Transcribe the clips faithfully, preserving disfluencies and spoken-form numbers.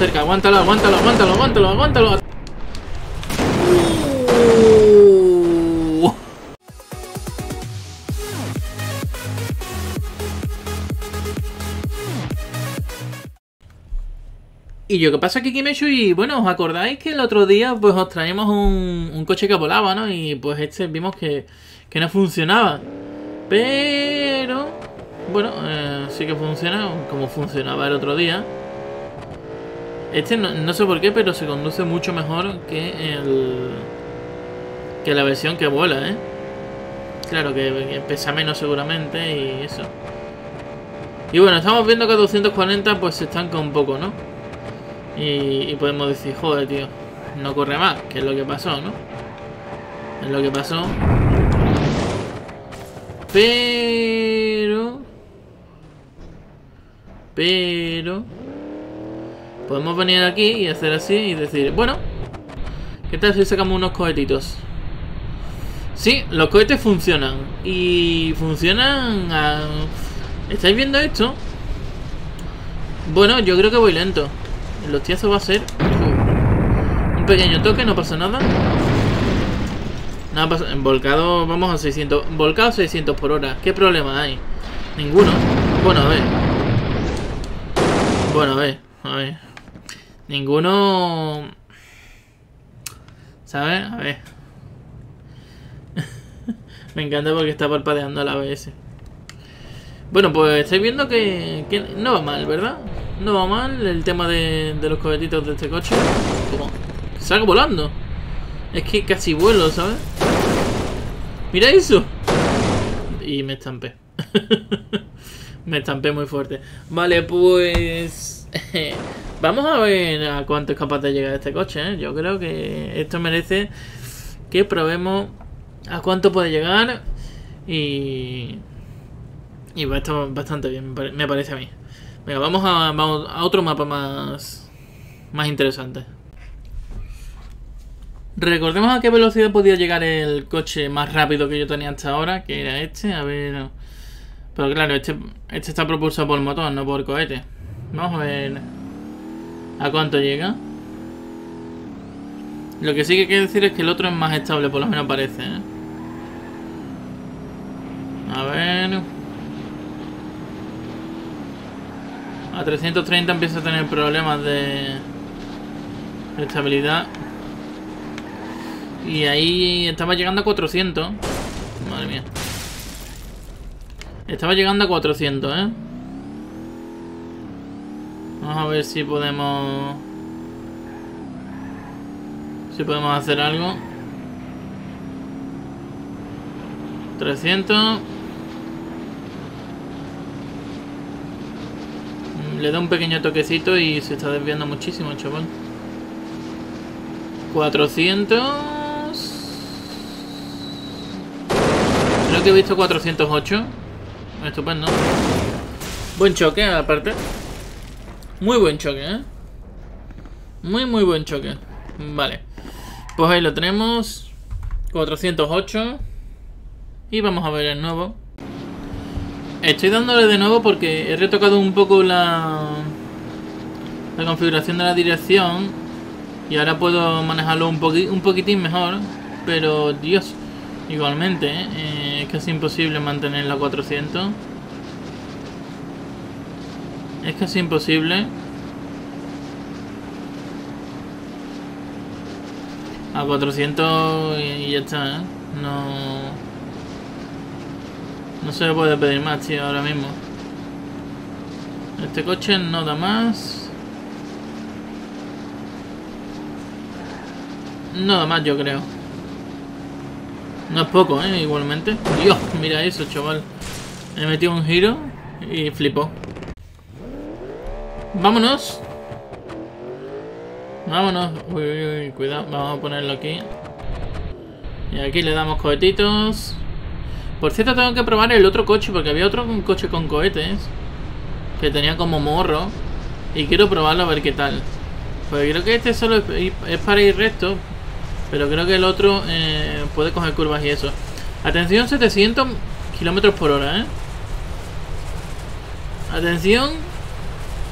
cerca. Aguántalo, aguántalo, aguántalo, aguántalo, aguántalo. Y yo, ¿qué pasa aquí, Kimeshu? Y bueno, ¿os acordáis que el otro día pues os traíamos un, un coche que volaba, ¿no? Y pues este vimos que, que no funcionaba. Pero, bueno, eh, sí que funciona como funcionaba el otro día. Este no, no sé por qué, pero se conduce mucho mejor que el que la versión que vuela, ¿eh? Claro, que, que pesa menos seguramente y eso. Y bueno, estamos viendo que a doscientos cuarenta pues se estanca un poco, ¿no? Y, y podemos decir, joder, tío, no corre más, que es lo que pasó, ¿no? Es lo que pasó. Pero... Pero... podemos venir aquí y hacer así y decir, bueno, ¿qué tal si sacamos unos cohetitos? Sí, los cohetes funcionan. Y funcionan a... ¿Estáis viendo esto? Bueno, yo creo que voy lento. El hostiazo va a ser un pequeño toque, no pasa nada. Nada pasa. Volcado, vamos a seiscientos. Volcado seiscientos por hora. ¿Qué problema hay? Ninguno. Bueno, a ver. Bueno, a ver. A ver. Ninguno. ¿Sabes? A ver. Me encanta porque está parpadeando la A B S. Bueno, pues estáis viendo que, que no va mal, ¿verdad? No va mal el tema de, de los cohetitos de este coche. Como salgo volando. Es que casi vuelo, ¿sabes? ¡Mira eso! Y me estampé. Me estampé muy fuerte. Vale, pues... vamos a ver a cuánto es capaz de llegar este coche, ¿eh? Yo creo que esto merece que probemos a cuánto puede llegar. Y... y va a estar bastante bien, me parece a mí. Venga, vamos a, vamos a otro mapa más, más interesante. Recordemos a qué velocidad podía llegar el coche más rápido que yo tenía hasta ahora, que era este. A ver... pero claro, este, este está propulsado por motor, no por cohete. Vamos a ver a cuánto llega. Lo que sí que hay que decir es que el otro es más estable, por lo menos parece, ¿eh? A ver... a trescientos treinta empieza a tener problemas de estabilidad. Y ahí estaba llegando a cuatrocientos. Madre mía. Estaba llegando a cuatrocientos, ¿eh? Vamos a ver si podemos... si podemos hacer algo. trescientos... Le da un pequeño toquecito y se está desviando muchísimo, chaval. cuatrocientos... creo que he visto cuatrocientos ocho. Estupendo. Buen choque, aparte. Muy buen choque, ¿eh? Muy, muy buen choque. Vale. Pues ahí lo tenemos. cuatrocientos ocho. Y vamos a ver el nuevo. Estoy dándole de nuevo porque he retocado un poco la, la configuración de la dirección y ahora puedo manejarlo un, poqui, un poquitín mejor, pero Dios, igualmente, eh, es casi imposible mantener la cuatrocientos. Es casi imposible. A cuatrocientos y, y ya está, ¿eh? No... no se le puede pedir más, tío, ahora mismo. Este coche no da más. No da más, yo creo. No es poco, ¿eh? Igualmente. Dios, mira eso, chaval. Me metí un giro y flipó. Vámonos. Vámonos. Uy, uy, uy, cuidado. Vamos a ponerlo aquí. Y aquí le damos cohetitos. Por cierto, tengo que probar el otro coche, porque había otro un coche con cohetes que tenía como morro y quiero probarlo a ver qué tal. Pues creo que este solo es, es para ir recto, pero creo que el otro eh, puede coger curvas y eso. Atención, setecientos kilómetros por hora, ¿eh? Atención,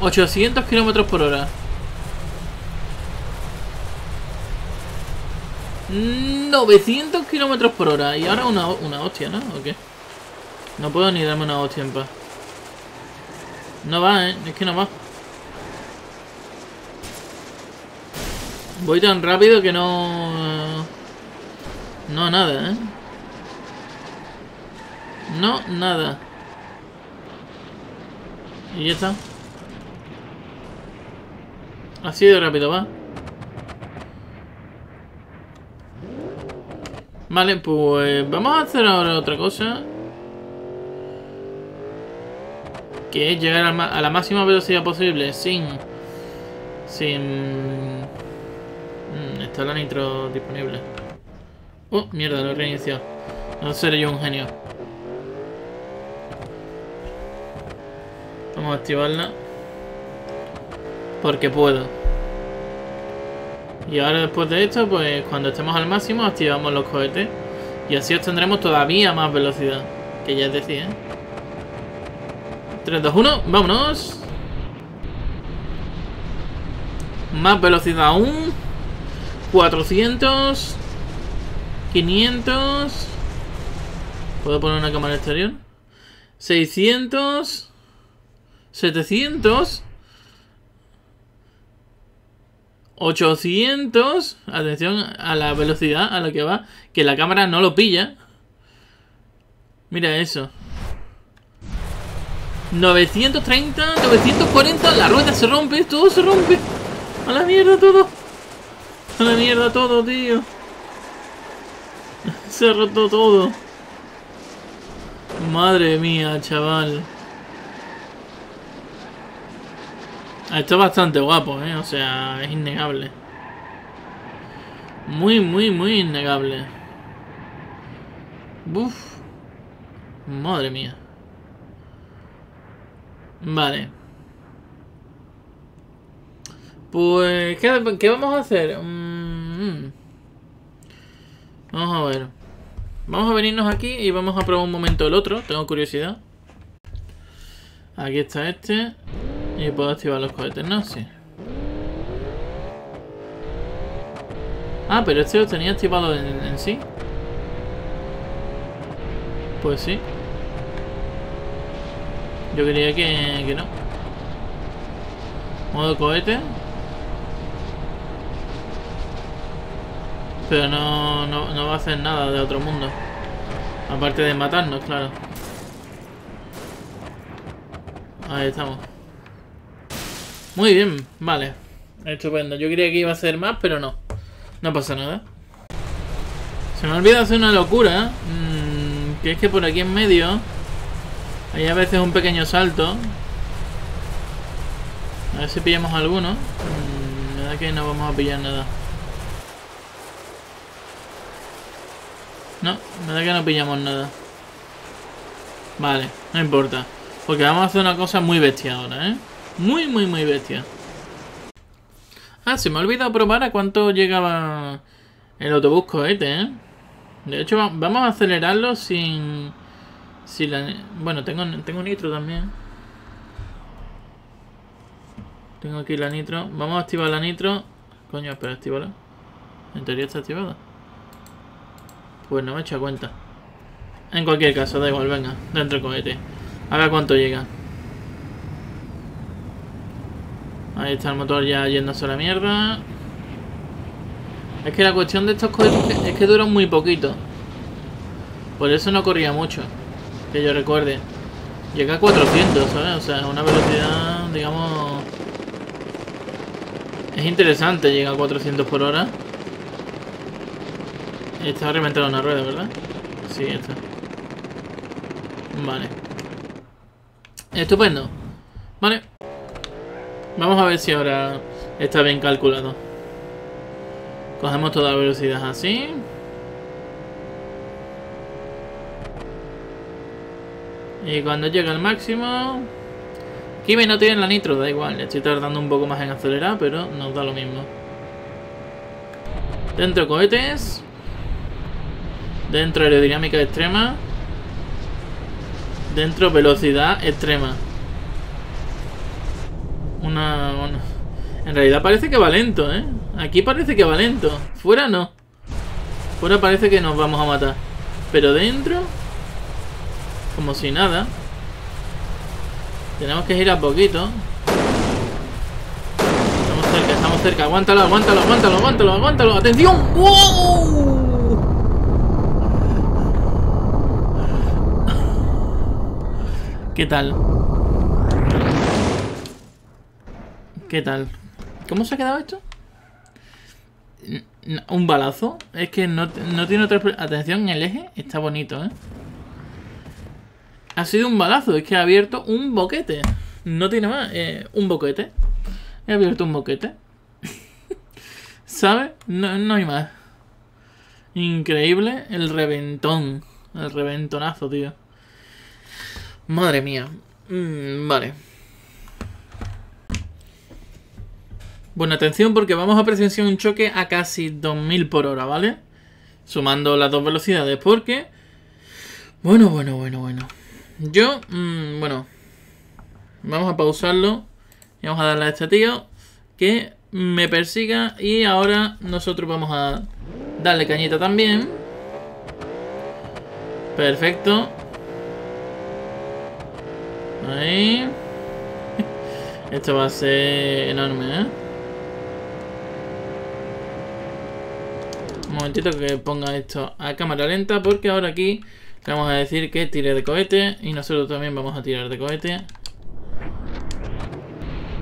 ochocientos kilómetros por hora. novecientos kilómetros por hora. Y ahora una, una hostia, ¿no? ¿O qué? No puedo ni darme una hostia en paz. No va, ¿eh? Es que no va. Voy tan rápido que no... No, nada, ¿eh? No, nada. Y ya está. Ha sido rápido, va. Vale, pues vamos a hacer ahora otra cosa, que es llegar a, a la máxima velocidad posible sin... Sin... Está la nitro disponible. Oh, mierda, lo he reiniciado. No seré yo un genio. Vamos a activarla. Porque puedo. Y ahora después de esto, pues cuando estemos al máximo activamos los cohetes. Y así obtendremos todavía más velocidad. Que ya decía. tres, dos, uno, vámonos. Más velocidad aún. cuatrocientos, quinientos. ¿Puedo poner una cámara exterior? seiscientos, setecientos. ochocientos, atención a la velocidad a la que va, que la cámara no lo pilla. Mira eso. novecientos treinta, novecientos cuarenta, la rueda se rompe, todo se rompe. A la mierda todo. A la mierda todo, tío. Se ha roto todo. Madre mía, chaval. Esto es bastante guapo, ¿eh? O sea, es innegable. Muy, muy, muy innegable. Buf. Madre mía. Vale. Pues, ¿qué, qué vamos a hacer? Mm, vamos a ver. Vamos a venirnos aquí y vamos a probar un momento el otro. Tengo curiosidad. Aquí está este. Y puedo activar los cohetes, ¿no? Sí. Ah, pero este lo tenía activado en, en sí. Pues sí. Yo creía que, que no. Modo cohete. Pero no, no, no va a hacer nada de otro mundo. Aparte de matarnos, claro. Ahí estamos. Muy bien, vale. Estupendo. Yo creía que iba a hacer más, pero no. No pasa nada. Se me olvida hacer una locura. Mm, que es que por aquí en medio hay a veces un pequeño salto. A ver si pillamos alguno. Mm, la verdad que no vamos a pillar nada. No, la verdad que no pillamos nada. Vale, no importa. Porque vamos a hacer una cosa muy bestia ahora, ¿eh? Muy, muy, muy bestia. Ah, se me ha olvidado probar a cuánto llegaba el autobús cohete, ¿eh? De hecho, vamos a acelerarlo sin... sin la... Bueno, tengo, tengo nitro también. Tengo aquí la nitro. Vamos a activar la nitro. Coño, espera, actívala. En teoría está activada. Pues no me he hecho cuenta. En cualquier caso, da igual, venga. Dentro del cohete. A ver cuánto llega. Ahí está el motor ya yéndose a la mierda. Es que la cuestión de estos cohetes es que duran muy poquito. Por eso no corría mucho. Que yo recuerde. Llega a cuatrocientos, ¿sabes? O sea, una velocidad, digamos... Es interesante, llega a cuatrocientos por hora. Está reventada una rueda, ¿verdad? Sí, está. Vale. Estupendo. Vale. Vamos a ver si ahora está bien calculado. Cogemos toda la velocidad así. Y cuando llega al máximo... Kimi no tiene la nitro, da igual. Estoy tardando un poco más en acelerar, pero nos da lo mismo. Dentro cohetes. Dentro aerodinámica extrema. Dentro velocidad extrema. Una, una... En realidad parece que va lento, ¿eh? Aquí parece que va lento. Fuera no. Fuera parece que nos vamos a matar, pero dentro, como si nada. Tenemos que girar poquito. Estamos cerca, estamos cerca. Aguántalo, aguántalo, aguántalo, aguántalo, aguántalo. ¡Atención! ¡Wow! ¿Qué tal? ¿Qué tal? ¿Cómo se ha quedado esto? Un balazo. Es que no, no tiene otra... Atención, el eje está bonito, ¿eh? Ha sido un balazo. Es que ha abierto un boquete. No tiene más. Eh, un boquete. He abierto un boquete. ¿Sabes? No, no hay más. Increíble el reventón. El reventonazo, tío. Madre mía. Mm, vale. Bueno, atención porque vamos a presenciar un choque a casi dos mil por hora, ¿vale? Sumando las dos velocidades porque... Bueno, bueno, bueno, bueno. Yo, mmm, bueno. Vamos a pausarlo. Y vamos a darle a este tío que me persiga. Y ahora nosotros vamos a darle cañita también. Perfecto. Ahí. Esto va a ser enorme, ¿eh? Un momentito que ponga esto a cámara lenta porque ahora aquí le vamos a decir que tire de cohete y nosotros también vamos a tirar de cohete.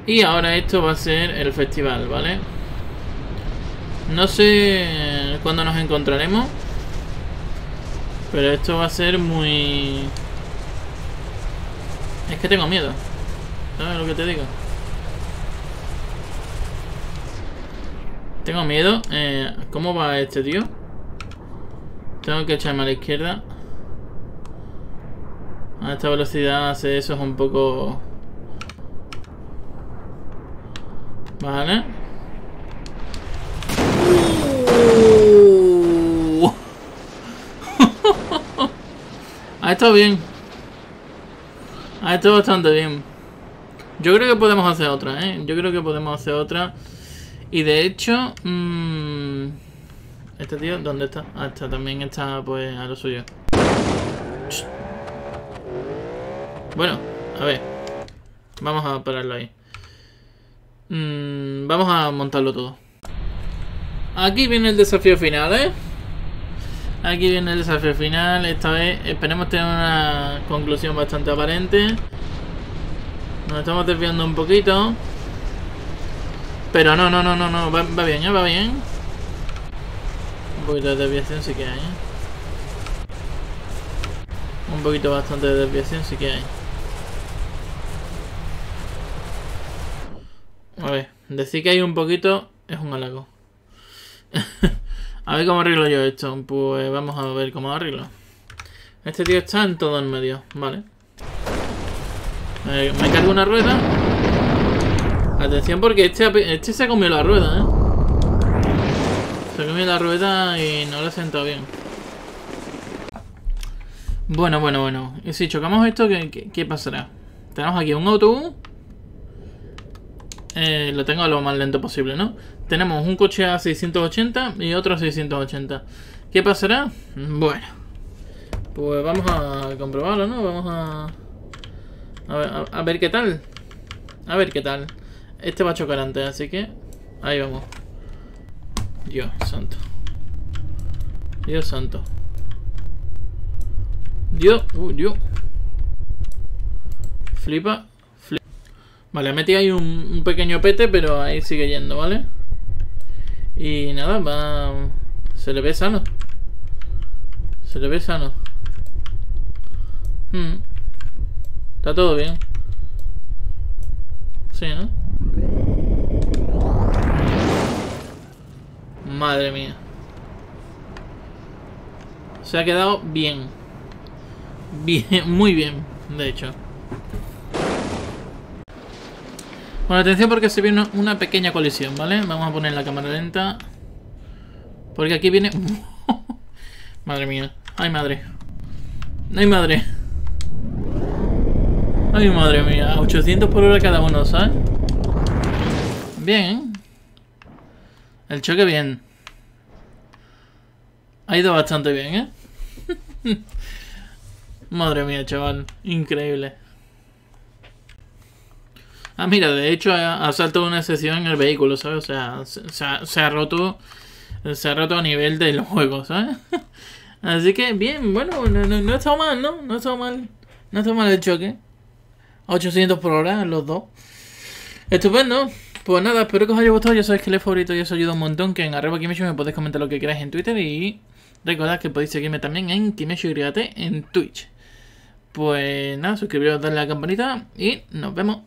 Y ahora esto va a ser el festival, ¿vale? No sé cuándo nos encontraremos, pero esto va a ser muy... Es que tengo miedo. ¿Sabes lo que te digo? Tengo miedo. Eh, ¿Cómo va este tío? Tengo que echarme a la izquierda. A esta velocidad hace eso es un poco... Vale. Uh. Ha estado bien. Ha estado bastante bien. Yo creo que podemos hacer otra, ¿eh? Yo creo que podemos hacer otra. Y de hecho... Mmm, ¿este tío dónde está? Ah, está, también está pues a lo suyo. Bueno, a ver. Vamos a pararlo ahí. Mm, vamos a montarlo todo. Aquí viene el desafío final, ¿eh? Aquí viene el desafío final. Esta vez esperemos tener una conclusión bastante aparente. Nos estamos desviando un poquito. Pero no, no, no, no, no. Va, va bien, ¿eh? Va bien. Un poquito de desviación sí que hay, ¿eh? Un poquito bastante de desviación sí que hay. A ver, decir que hay un poquito es un halago. A ver cómo arreglo yo esto. Pues vamos a ver cómo arreglo. Este tío está en todo el medio. Vale. Eh, me cargo una rueda. Atención porque este, este se ha comido la rueda, ¿eh? Se ha comido la rueda y no lo ha sentado bien. Bueno, bueno, bueno. Y si chocamos esto, ¿qué, qué, qué pasará? Tenemos aquí un autobús. Eh, lo tengo lo más lento posible, ¿no? Tenemos un coche a seiscientos ochenta y otro a seiscientos ochenta. ¿Qué pasará? Bueno. Pues vamos a comprobarlo, ¿no? Vamos a... A ver, a, a ver qué tal. A ver qué tal. Este va a chocar antes, así que... Ahí vamos. Dios santo. Dios santo. Dios... Uh, Dios. Flipa. Flipa. Vale, metí ahí un, un pequeño pete, pero ahí sigue yendo, ¿vale? Y nada, va... Se le ve sano. Se le ve sano. Hmm. Está todo bien. Sí, ¿no? Madre mía. Se ha quedado bien. Bien, muy bien, de hecho. Bueno, atención porque se viene una pequeña colisión, ¿vale? Vamos a poner la cámara lenta. Porque aquí viene... Madre mía. Ay, madre. Ay, madre. Ay, madre mía, ochocientos por hora cada uno, ¿sabes? Bien. El choque bien. Ha ido bastante bien, ¿eh? Madre mía, chaval. Increíble. Ah, mira, de hecho ha, ha saltado una sesión en el vehículo, ¿sabes? O sea, se, se, ha, se ha roto... Se ha roto a nivel del juego, ¿sabes? Así que, bien, bueno, no, no, no está mal, ¿no? No está mal. No está mal el choque. ochocientos por hora, los dos. Estupendo. Pues nada, espero que os haya gustado. Ya sabéis que el favorito y eso ayuda un montón. Que en arroba Kimesho me podéis comentar lo que queráis en Twitter. Y recordad que podéis seguirme también en Kimesho Y T en Twitch. Pues nada, suscribiros, darle a la campanita y nos vemos.